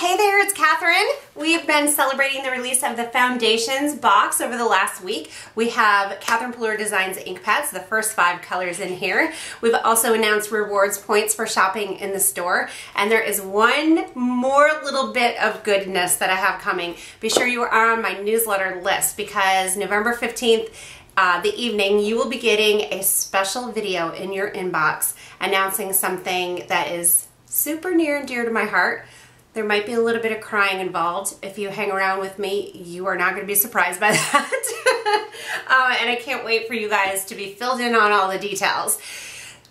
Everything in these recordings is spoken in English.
Hey there, it's Catherine. We've been celebrating the release of the Foundations box over the last week. We have Catherine Pooler Designs ink pads, the first 5 colors in here. We've also announced rewards points for shopping in the store, and there is one more little bit of goodness that I have coming. Be sure you are on my newsletter list because November 15th, the evening, you will be getting a special video in your inbox announcing something that is super near and dear to my heart. There might be a little bit of crying involved. If you hang around with me, you are not going to be surprised by that. And I can't wait for you guys to be filled in on all the details.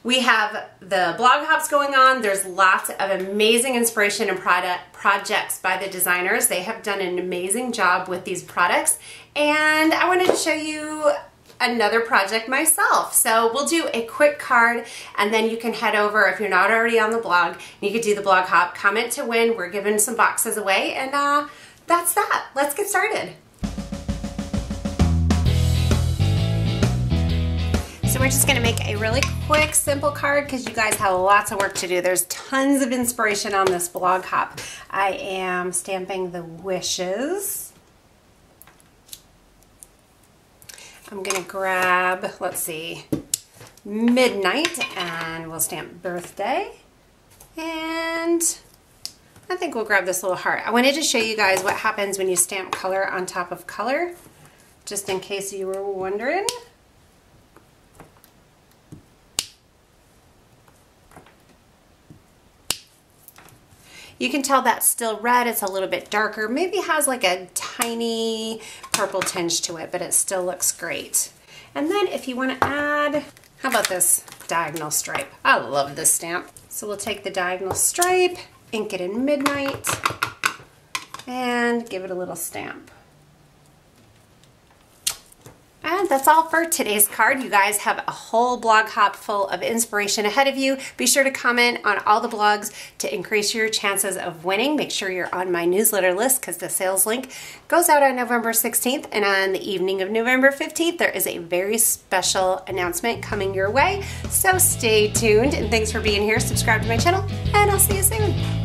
We have the blog hops going on. There's lots of amazing inspiration and projects by the designers. They have done an amazing job with these products. And I wanted to show you another project myself. So we'll do a quick card and then you can head over, if you're not already on the blog, you could do the blog hop, comment to win. We're giving some boxes away and that's that. Let's get started. So we're just gonna make a really quick, simple card because you guys have lots of work to do. There's tons of inspiration on this blog hop. I am stamping the wishes. I'm gonna grab, let's see, Midnight, and we'll stamp Birthday. And I think we'll grab this little heart. I wanted to show you guys what happens when you stamp color on top of color, just in case you were wondering. You can tell that's still red, it's a little bit darker, maybe has like a tiny purple tinge to it, but it still looks great. And then if you want to add, how about this diagonal stripe? I love this stamp. So we'll take the diagonal stripe, ink it in Midnight, and give it a little stamp. And that's all for today's card. You guys have a whole blog hop full of inspiration ahead of you. Be sure to comment on all the blogs to increase your chances of winning. Make sure you're on my newsletter list because the sales link goes out on November 16th. And on the evening of November 15th, there is a very special announcement coming your way. So stay tuned and thanks for being here. Subscribe to my channel and I'll see you soon.